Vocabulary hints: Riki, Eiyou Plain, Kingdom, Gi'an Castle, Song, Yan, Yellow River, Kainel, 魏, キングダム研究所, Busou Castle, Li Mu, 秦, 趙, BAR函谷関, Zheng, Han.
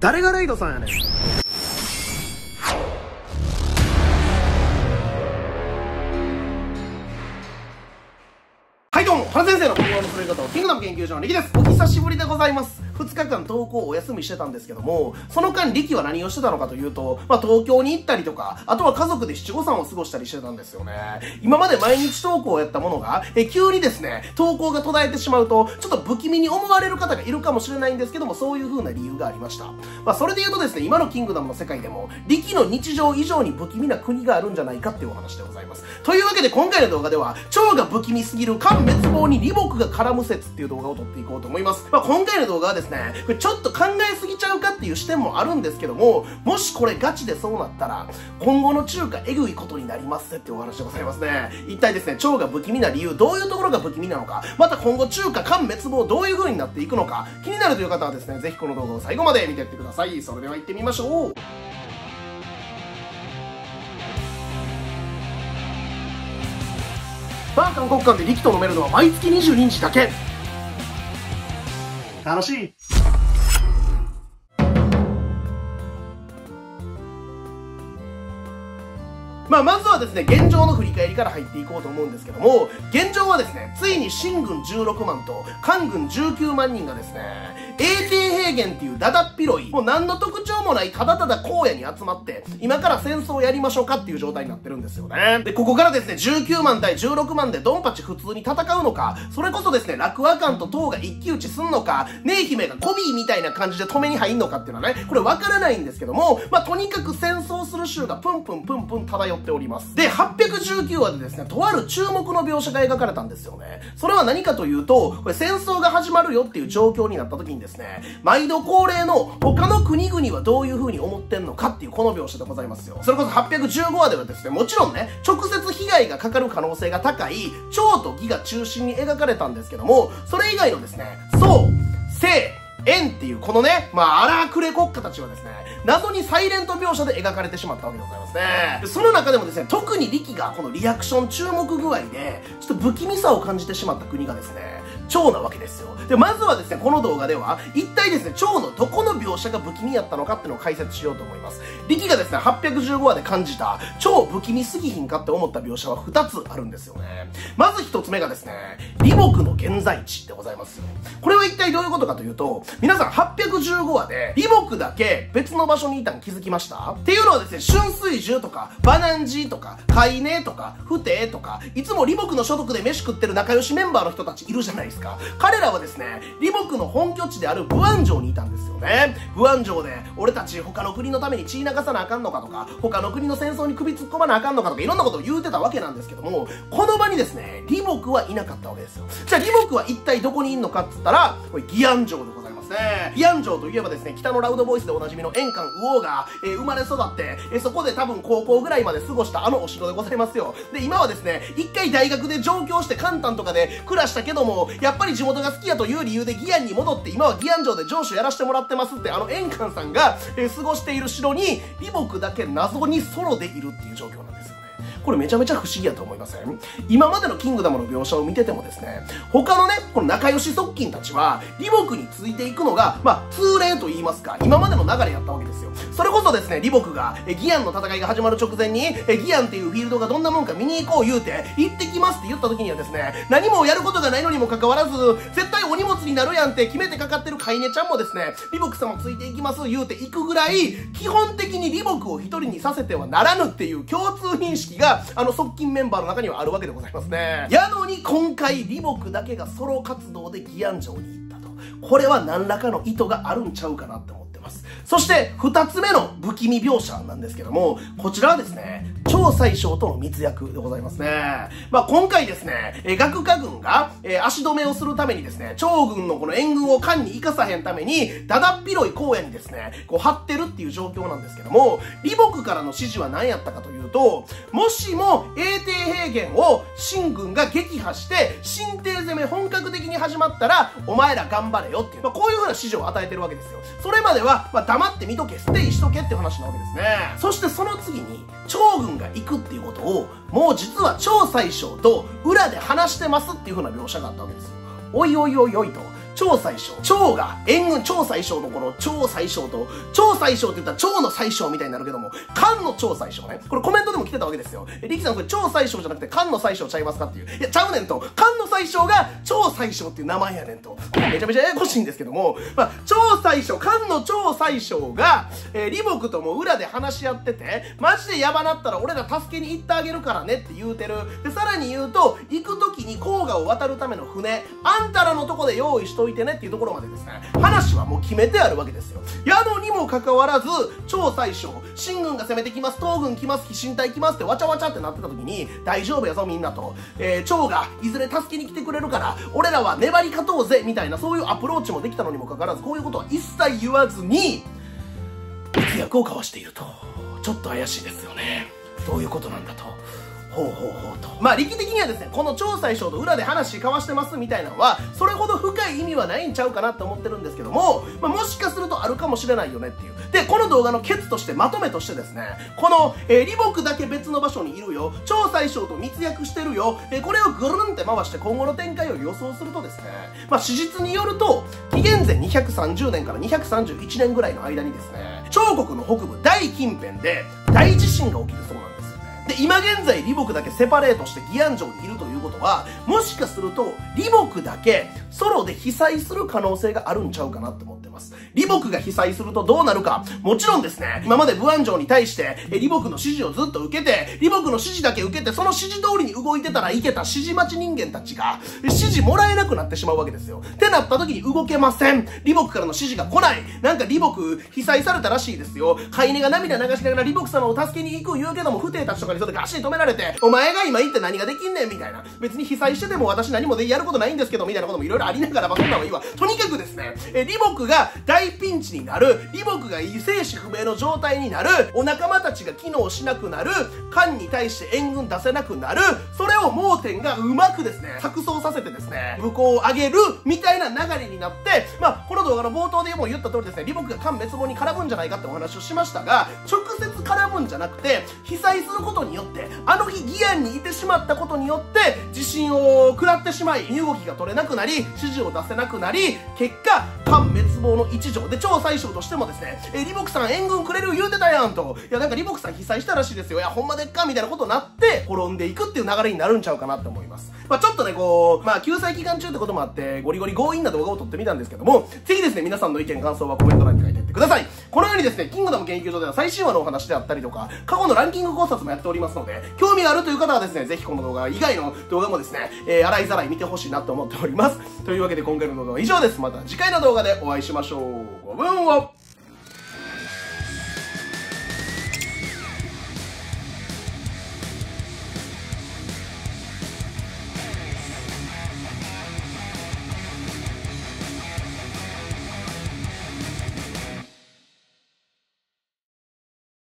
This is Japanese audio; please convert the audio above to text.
誰がレイドさんやねん。はいどうも、原先生の今後の作り方のキングダム研究所のリキです。お久しぶりでございます。2日間投稿をお休みしてたんですけども、その間リキは何をしてたのかというと、東京に行ったりとか、あとは家族で七五三を過ごしたりしてたんですよね。今まで毎日投稿をやったものが、急にですね、投稿が途絶えてしまうと、ちょっと不気味に思われる方がいるかもしれないんですけども、そういう風な理由がありました。それで言うとですね、今のキングダムの世界でも、リキの日常以上に不気味な国があるんじゃないかっていうお話でございます。というわけで今回の動画では、趙が不気味すぎる漢滅亡に李牧が絡む説っていう動画を撮っていこうと思います。今回の動画はですね、これちょっと考えすぎちゃうかっていう視点もあるんですけども、もしこれガチでそうなったら今後の中華えぐいことになりますってお話でございますね。一体ですね、趙が不気味な理由、どういうところが不気味なのか、また今後中華漢滅亡どういう風になっていくのか気になるという方はですね、ぜひこの動画を最後まで見ていってください。それでは行ってみましょう。バー韓国館で力と飲めるのは毎月22日だけ。楽しい。まずはですね、現状の振り返りから入っていこうと思うんですけども、現状はですね、ついに秦軍16万と韓軍19万人がですね、永定平原っていうだだっ広い、もう何の特徴もないただただ荒野に集まって、今から戦争をやりましょうかっていう状態になってるんですよね。で、ここからですね、19万対16万でドンパチ普通に戦うのか、それこそですね、楽和館と唐が一騎打ちすんのか、寧姫がコビーみたいな感じで止めに入んのかっていうのはね、これわからないんですけども、とにかく戦争する州がプンプンプンプン漂っております。で、819話でですね、とある注目の描写が描かれたんですよね。それは何かというと、これ戦争が始まるよっていう状況になった時にですね、毎度恒例の他の国々はどういう風に思ってんのかっていうこの描写でございますよ。それこそ815話ではですね、もちろんね、直接被害がかかる可能性が高い趙と魏が中心に描かれたんですけども、それ以外のですね、宋、鄭、燕っていうこのね、荒くれ国家たちはですね、謎にサイレント描写で描かれてしまったわけでございますね。その中でもですね、特に力がこのリアクション注目具合で、ちょっと不気味さを感じてしまった国がですね、趙なわけですよ。で、まずはですね、この動画では、一体ですね、趙のどこの描写が不気味やったのかっていうのを解説しようと思います。力がですね、815話で感じた、超不気味すぎひんかって思った描写は2つあるんですよね。まず1つ目がですね、李牧の現在地でございますよ。これは一体どういうことかというと、皆さん815話で、李牧だけ別の場所にいたん気づきました？っていうのはですね、春水樹とか、バナンジーとか、海寧とか、不定とか、いつも李牧の所属で飯食ってる仲良しメンバーの人たちいるじゃないですか。彼らはですね、李牧の本拠地である武安城にいたんですよね。武安城で、俺たち他の国のために血流さなあかんのかとか、他の国の戦争に首突っ込まなあかんのかとか、いろんなことを言うてたわけなんですけども、この場にですね、李牧はいなかったわけですよ。じゃあ李牧は一体どこにいんのかっつったら、これ義安城でございます。義安城といえばですね、北のラウドボイスでおなじみの円韓右王が、生まれ育って、そこで多分高校ぐらいまで過ごしたあのお城でございますよ。で、今はですね、一回大学で上京して簡単とかで暮らしたけども、やっぱり地元が好きやという理由で義安に戻って、今は義安城で城主やらせてもらってますって、あの円韓さんが、過ごしている城に、李牧だけ謎にソロでいるっていう状況なんですよ。これめちゃめちゃ不思議やと思いません？今までのキングダムの描写を見ててもですね、他のね、この仲良し側近たちは、李牧についていくのが、通例と言いますか、今までの流れやったわけですよ。それこそですね、李牧が、義安の戦いが始まる直前に、義安っていうフィールドがどんなもんか見に行こう言うて、行ってきますって言った時にはですね、何もやることがないのにもかかわらず、絶対お荷物になるやんって決めてかかってるカイネちゃんもですね、李牧様ついていきます言うて行くぐらい、基本的に李牧を一人にさせてはならぬっていう共通認識が、側近メンバーの中にはあるわけでございますね。やのに今回、李牧だけがソロ活動で義安城に行ったと。これは何らかの意図があるんちゃうかなって思ってます。そして、二つ目の不気味描写なんですけども、こちらはですね、趙宰相との密約でございますね。今回ですね、岳家軍が、足止めをするためにですね、趙軍のこの援軍を漢に生かさへんために、だだっ広い荒野にですね、こう張ってるっていう状況なんですけども、李牧からの指示は何やったかというと、もしも永定平原を秦軍が撃破して、秦帝攻め本格的に始まったら、お前ら頑張れよっていう、こういう風な指示を与えてるわけですよ。それまでは、黙って見とけ、ステイしとけって話なわけですね。そしてその次に、趙軍が行くっていうことを、もう実は趙宰相と裏で話してますっていう風な描写があったわけですよ。おいおいおいおいと。趙宰相。趙が援軍、趙宰相のこの趙宰相と、趙宰相って言ったら趙の宰相みたいになるけども、漢の趙宰相ね。これコメントでも来てたわけですよ。リキさんこれ趙宰相じゃなくて漢の宰相ちゃいますかっていう。いや、ちゃうねんと。漢の宰相が趙宰相っていう名前やねんと。めちゃめちゃややこしいんですけども、まあ、趙宰相、漢の趙宰相が、李牧とも裏で話し合ってて、マジでやばなったら俺ら助けに行ってあげるからねって言うてる。で、さらに言うと、行く時に黄河を渡るための船、あんたらのとこで用意しといてねっていうところまでですね、話はもう決めてあるわけですよ。やのにもかかわらず、趙宰相、秦軍が攻めてきます、東軍来ます、飛信隊来ますってわちゃわちゃってなってた時に、大丈夫やぞみんなと、趙がいずれ助けに来てくれるから、俺らは粘り勝とうぜみたいな、そういうアプローチもできたのにもかかわらず、こういうことは一切言わずに、密約を交わしていると。ちょっと怪しいですよね。どういうことなんだと。ほうほうほうと。まあ、力的にはですね、この趙宰相と裏で話交わしてますみたいなのは、それほど深い意味はないんちゃうかなって思ってるんですけども、まあ、もしかするとあるかもしれないよねっていう。で、この動画のケツとして、まとめとしてですね、この、李牧だけ別の場所にいるよ、趙宰相と密約してるよ、これをぐるんって回して今後の展開を予想するとですね、まあ、史実によると、紀元前230年から231年ぐらいの間にですね、趙国の北部大近辺で大地震が起きるそうなんです。で、今現在、李牧だけセパレートして義安城にいるということは、もしかすると、李牧だけソロで被災する可能性があるんちゃうかなって思ってます。李牧が被災するとどうなるか、もちろんですね、今まで武安城に対して、李牧の指示をずっと受けて、李牧の指示だけ受けて、その指示通りに動いてたらいけた指示待ち人間たちが、指示もらえなくなってしまうわけですよ。ってなった時に動けません。李牧からの指示が来ない。なんか李牧被災されたらしいですよ。飼い犬が涙流しながら李牧様を助けに行く言うけども、不定たちとかにガシッ止められて、お前が今行って何ができんねんみたいな。別に被災してても私何もでやることないんですけどみたいなこともいろいろありながら、まあ、そんなのはいいわ。とにかくですね、李牧が大ピンチになる、李牧が生死不明の状態になる、お仲間たちが機能しなくなる、漢に対して援軍出せなくなる、それを盲点がうまくですね、錯綜させてですね、武功を上げるみたいな流れになって、まあ、この動画の冒頭でも言った通りですね、李牧が漢滅亡に絡むんじゃないかってお話をしましたが、直接絡むんじゃなくて、被災することによって、あの日義安にいてしまったことによって、地震を食らってしまい、身動きが取れなくなり、指示を出せなくなり、結果、漢滅亡の一条で、趙宰相としてもですね、李牧さん援軍くれる言うてたやんと、いやなんか李牧さん被災したらしいですよ、いやほんまでっかみたいなことになって、滅んでいくっていう流れになるんちゃうかなって思います。まあちょっとね、こう、まあ救済期間中ってこともあって、ゴリゴリ強引な動画を撮ってみたんですけども、ぜひですね、皆さんの意見、感想はコメント欄に書いていってください。このようにですね、キングダム研究所では最新話のお話であったりとか、過去のランキング考察もやっておりますので、興味があるという方はですね、ぜひこの動画以外の動画もですね、洗いざらい見てほしいなと思っております。というわけで今回の動画は以上です。また次回の動画でお会いしましょう。ごきげんよう。